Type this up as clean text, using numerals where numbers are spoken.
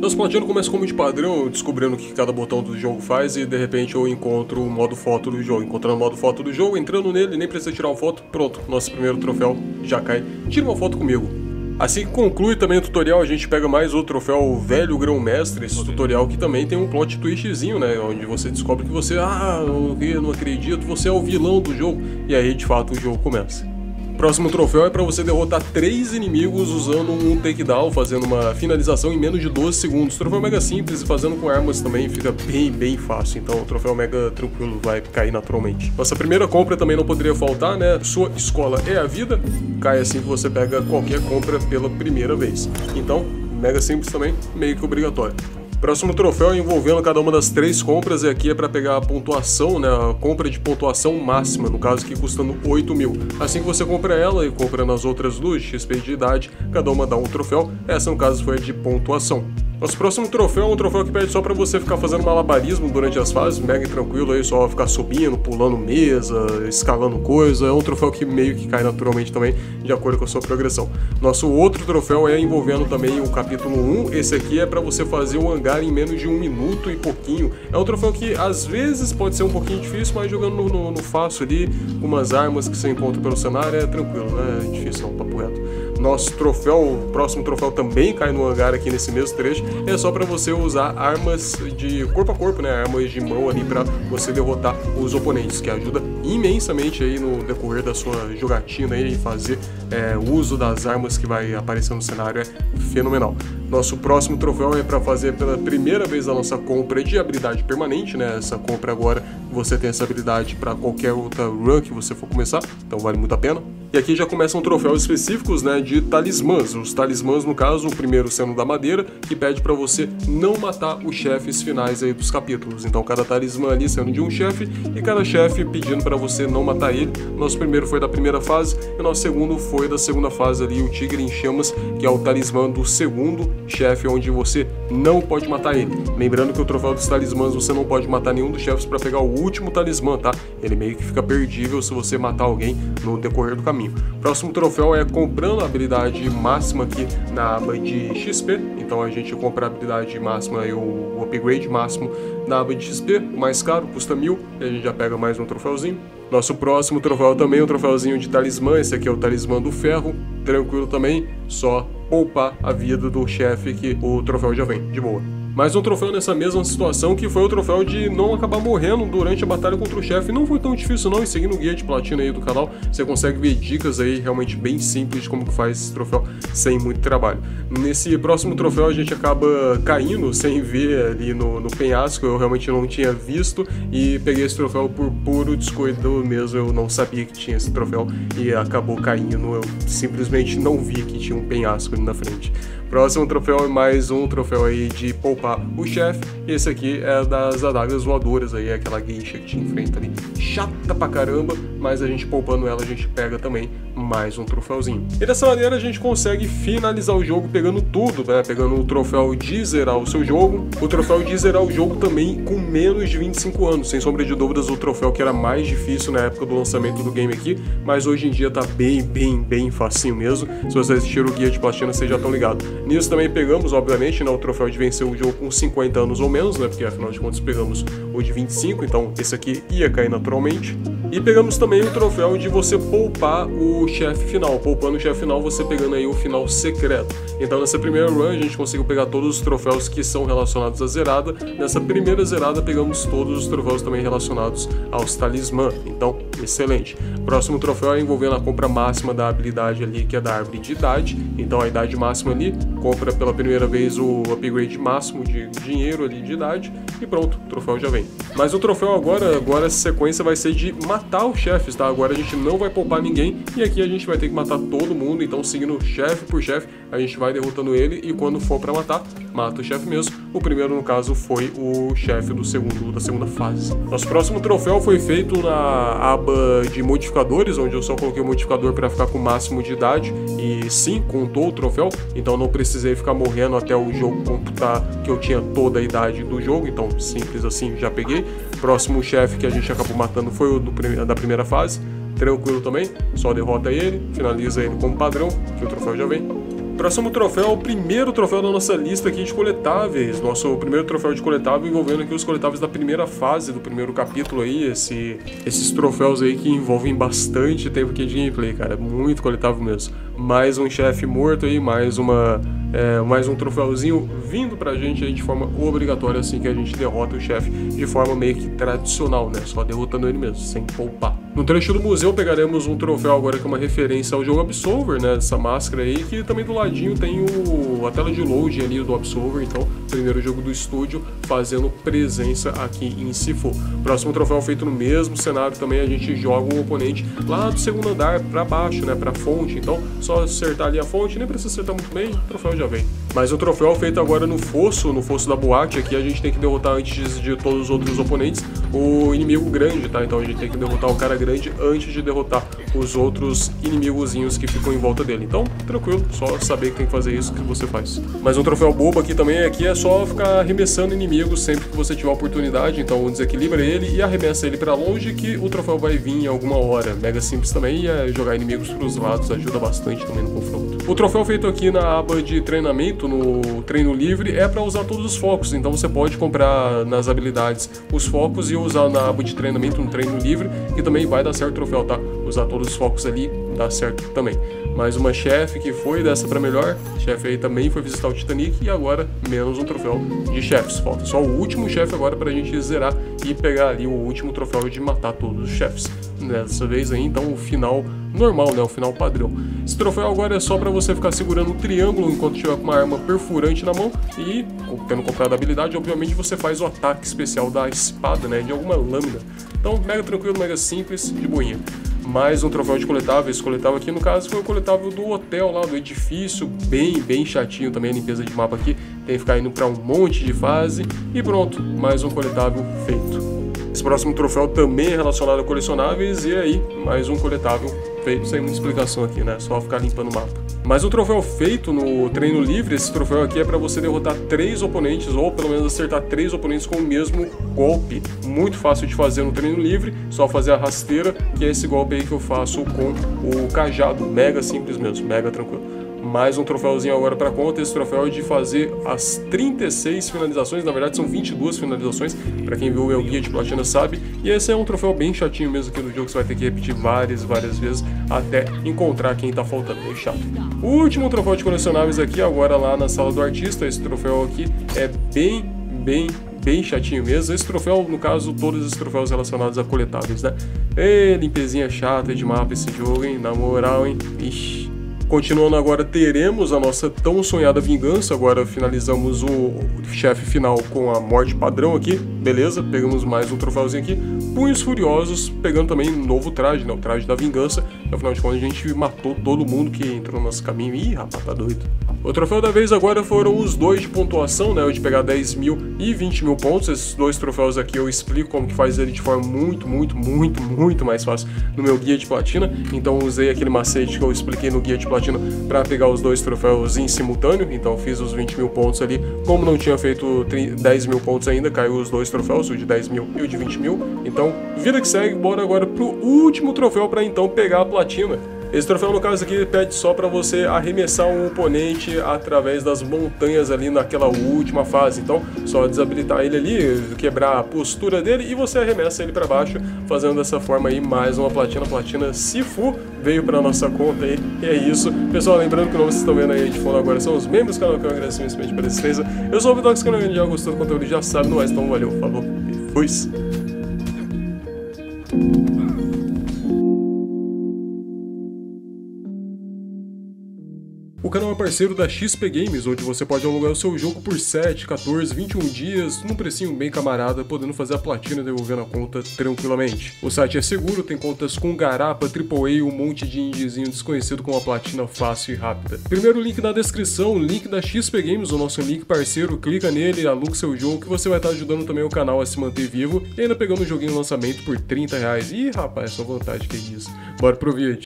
Nossa partida começa como de padrão, descobrindo o que cada botão do jogo faz e de repente eu encontro o modo foto do jogo. Encontrando o modo foto do jogo, entrando nele, nem precisa tirar uma foto, pronto, nosso primeiro troféu já cai. Tira uma foto comigo. Assim que conclui também o tutorial, a gente pega mais o troféu Velho Grão-Mestre, esse tutorial que também tem um plot twistzinho, né, onde você descobre que você, eu não acredito, você é o vilão do jogo, e aí de fato o jogo começa. O próximo troféu é para você derrotar 3 inimigos usando um takedown, fazendo uma finalização em menos de 12 segundos. Troféu mega simples e fazendo com armas também fica bem fácil, então o troféu mega tranquilo vai cair naturalmente. Nossa primeira compra também não poderia faltar, né? Sua escola é a vida, cai assim que você pega qualquer compra pela primeira vez. Então, mega simples também, meio que obrigatório. Próximo troféu envolvendo cada uma das 3 compras, e aqui é para pegar a pontuação, né, a compra de pontuação máxima, no caso aqui custando 8.000. Assim que você compra ela e compra nas outras duas, XP de idade, cada uma dá um troféu, essa no caso foi a de pontuação. Nosso próximo troféu é um troféu que pede só pra você ficar fazendo malabarismo durante as fases, mega tranquilo aí, só ficar subindo, pulando mesa, escalando coisa, é um troféu que meio que cai naturalmente também, de acordo com a sua progressão. Nosso outro troféu é envolvendo também o capítulo 1, esse aqui é pra você fazer um hangar em menos de 1 minuto e pouquinho, é um troféu que às vezes pode ser um pouquinho difícil, mas jogando no fácil ali, umas armas que você encontra pelo cenário é tranquilo, né, é difícil não, papo reto. Nosso troféu, o próximo troféu também cai no hangar aqui nesse mesmo trecho, é só para você usar armas de corpo a corpo, né, armas de mão ali para você derrotar os oponentes, que ajuda imensamente aí no decorrer da sua jogatina aí, e fazer uso das armas que vai aparecer no cenário é fenomenal. Nosso próximo troféu é para fazer pela primeira vez a nossa compra de habilidade permanente, né, essa compra agora você tem essa habilidade para qualquer outra run que você for começar, então vale muito a pena. E aqui já começam troféus específicos, né, de talismãs. Os talismãs, no caso, o primeiro sendo da madeira, que pede para você não matar os chefes finais aí dos capítulos. Então cada talismã ali sendo de um chefe, e cada chefe pedindo para você não matar ele. Nosso primeiro foi da primeira fase, e nosso segundo foi da segunda fase ali, o Tigre em Chamas, que é o talismã do segundo chefe, onde você não pode matar ele. Lembrando que o troféu dos talismãs, você não pode matar nenhum dos chefes para pegar o último talismã, tá? Ele meio que fica perdível se você matar alguém no decorrer do caminho. Próximo troféu é comprando a habilidade máxima aqui na aba de XP, então a gente compra a habilidade máxima e o upgrade máximo na aba de XP, o mais caro custa 1.000 e a gente já pega mais um troféuzinho. Nosso próximo troféu também é um troféuzinho de talismã, esse aqui é o talismã do ferro, tranquilo também, só poupar a vida do chefe que o troféu já vem, de boa. Mais um troféu nessa mesma situação, que foi o troféu de não acabar morrendo durante a batalha contra o chefe. Não foi tão difícil não, e seguindo o guia de platina aí do canal, você consegue ver dicas aí realmente bem simples de como que faz esse troféu sem muito trabalho. Nesse próximo troféu a gente acaba caindo sem ver ali no penhasco, eu realmente não tinha visto e peguei esse troféu por puro descuido mesmo, eu não sabia que tinha esse troféu e acabou caindo, eu simplesmente não vi que tinha um penhasco ali na frente. Próximo troféu é mais um troféu aí de poupar o chefe, esse aqui é das adagas voadoras aí, é aquela guincha que te enfrenta ali, chata pra caramba, mas a gente poupando ela a gente pega também mais um troféuzinho. E dessa maneira a gente consegue finalizar o jogo pegando tudo, né, pegando o troféu de zerar o seu jogo, o troféu de zerar o jogo também com menos de 25 anos, sem sombra de dúvidas o troféu que era mais difícil na época do lançamento do game aqui, mas hoje em dia tá bem facinho mesmo, se vocês assistiram o guia de platina vocês já estão ligados. Nisso também pegamos, obviamente, né, o troféu de vencer o jogo com 50 anos ou menos, né, porque afinal de contas pegamos o de 25, então esse aqui ia cair naturalmente. E pegamos também o troféu de você poupar o chefe final, poupando o chefe final você pegando aí o final secreto. Então nessa primeira run a gente conseguiu pegar todos os troféus que são relacionados à zerada, nessa primeira zerada pegamos todos os troféus também relacionados aos talismã, então excelente. Próximo troféu é envolvendo a compra máxima da habilidade ali, que é da árvore de idade, então a idade máxima ali, compra pela primeira vez o upgrade máximo de dinheiro ali de idade e pronto, o troféu já vem. Mas o troféu agora essa sequência vai ser de matar os chefes, tá? Agora a gente não vai poupar ninguém e aqui a gente vai ter que matar todo mundo, então seguindo chefe por chefe, a gente vai derrotando ele e quando for pra matar, mata o chefe mesmo. O primeiro, no caso, foi o chefe da segunda fase. Nosso próximo troféu foi feito na aba de modificadores, onde eu só coloquei o modificador pra ficar com o máximo de idade e sim, contou o troféu, então não precisei ficar morrendo até o jogo computar que eu tinha toda a idade do jogo, então simples assim, já peguei. Próximo chefe que a gente acabou matando foi o da primeira fase, tranquilo também, só derrota ele, finaliza ele como padrão, que o troféu já vem. Próximo troféu é o primeiro troféu da nossa lista aqui de coletáveis. Nosso primeiro troféu de coletável envolvendo aqui os coletáveis da primeira fase, do primeiro capítulo aí. Esses troféus aí que envolvem bastante tempo aqui de gameplay, cara. É muito coletável mesmo. Mais um chefe morto aí, mais um troféuzinho vindo pra gente aí de forma obrigatória assim que a gente derrota o chefe de forma meio que tradicional, né? Só derrotando ele mesmo, sem poupar. No trecho do museu pegaremos um troféu agora que é uma referência ao jogo Absolver, né? Essa máscara aí, que também do ladinho tem a tela de loading ali do Absolver, então primeiro jogo do estúdio fazendo presença aqui em Sifu. Próximo troféu feito no mesmo cenário também, a gente joga um oponente lá do segundo andar pra baixo, né? Pra fonte, então só acertar ali a fonte, nem precisa acertar muito bem, o troféu já vem. Mas o troféu feito agora no fosso da boate, aqui a gente tem que derrotar antes de todos os outros oponentes o inimigo grande, tá? Então a gente tem que derrotar o cara grande antes de derrotar os outros inimigozinhos que ficam em volta dele. Então, tranquilo, só saber que tem que fazer isso que você faz. Mas um troféu bobo aqui também, aqui é só ficar arremessando inimigos sempre que você tiver a oportunidade, então desequilibra ele e arremessa ele pra longe que o troféu vai vir em alguma hora. Mega simples também, e jogar inimigos pros lados ajuda bastante também no confronto. O troféu feito aqui na aba de treinamento, no treino livre, é pra usar todos os focos, então você pode comprar nas habilidades os focos e usar na aba de treinamento, no treino livre, que também vai dar certo o troféu, tá? Usar todos os focos ali dá certo também. Mais uma chefe que foi dessa pra melhor, chefe aí também foi visitar o Titanic e agora menos um troféu de chefes, falta só o último chefe agora pra gente zerar e pegar ali o último troféu de matar todos os chefes. Dessa vez aí então o final normal, né, o final padrão. Esse troféu agora é só pra você ficar segurando o triângulo enquanto tiver com uma arma perfurante na mão e, tendo comprado a habilidade, obviamente você faz o ataque especial da espada, né, de alguma lâmina. Então mega tranquilo, mega simples, de boinha. Mais um troféu de coletável. Esse coletável aqui, no caso, foi o coletável do hotel lá, do edifício, bem chatinho também, a limpeza de mapa aqui, tem que ficar indo pra um monte de fase, e pronto, mais um coletável feito. Esse próximo troféu também é relacionado a colecionáveis, e aí, mais um coletável feito, sem muita explicação aqui, né, só ficar limpando o mapa. Mas um troféu feito no treino livre, esse troféu aqui é pra você derrotar 3 oponentes, ou pelo menos acertar 3 oponentes com o mesmo golpe. Muito fácil de fazer no treino livre, só fazer a rasteira, que é esse golpe aí que eu faço com o cajado, mega simples mesmo, mega tranquilo. Mais um troféuzinho agora pra conta, esse troféu é de fazer as 36 finalizações, na verdade são 22 finalizações, pra quem viu o meu guia de platina sabe, e esse é um troféu bem chatinho mesmo aqui do jogo, você vai ter que repetir várias vezes até encontrar quem tá faltando, é chato. O último troféu de colecionáveis aqui, agora lá na sala do artista, esse troféu aqui é bem chatinho mesmo. Esse troféu, no caso, todos os troféus relacionados a coletáveis, né? Ei, limpezinha chata de mapa esse jogo, hein? Na moral, hein? Ixi. Continuando agora, teremos a nossa tão sonhada vingança, agora finalizamos o chefe final com a morte padrão aqui, beleza, pegamos mais um troféuzinho aqui, punhos furiosos, pegando também um novo traje, né, o traje da vingança, afinal de contas a gente matou todo mundo que entrou no nosso caminho, ih, rapaz, tá doido. O troféu da vez agora foram os 2 de pontuação, né, o de pegar 10 mil e 20 mil pontos, esses 2 troféus aqui eu explico como que faz ele de forma muito mais fácil no meu guia de platina, então usei aquele macete que eu expliquei no guia de platina para pegar os 2 troféus em simultâneo, então fiz os 20 mil pontos ali, como não tinha feito 10 mil pontos ainda, caiu os 2 troféus, o de 10 mil e o de 20 mil, então vida que segue, bora agora pro último troféu para então pegar a platina. Esse troféu, no caso aqui, pede só para você arremessar um oponente através das montanhas ali naquela última fase. Então, só desabilitar ele ali, quebrar a postura dele e você arremessa ele para baixo, fazendo dessa forma aí mais uma platina. Platina Sifu veio para nossa conta aí, e é isso. Pessoal, lembrando que o nome que vocês estão vendo aí de fundo agora são os membros do canal, que eu agradeço imensamente pela assistência. Eu sou o RubDog, se você já gostou do conteúdo, já sabe, não é? Então, valeu, falou e fui! O canal é parceiro da XP Games, onde você pode alugar o seu jogo por 7, 14, 21 dias, num precinho bem camarada, podendo fazer a platina devolvendo a conta tranquilamente. O site é seguro, tem contas com garapa, AAA e um monte de indiezinho desconhecido com uma platina fácil e rápida. Primeiro link na descrição, link da XP Games, o nosso link parceiro, clica nele, aluga seu jogo que você vai estar ajudando também o canal a se manter vivo e ainda pegando um joguinho lançamento por R$30. Ih, rapaz, só vantagem que é isso. Bora pro vídeo.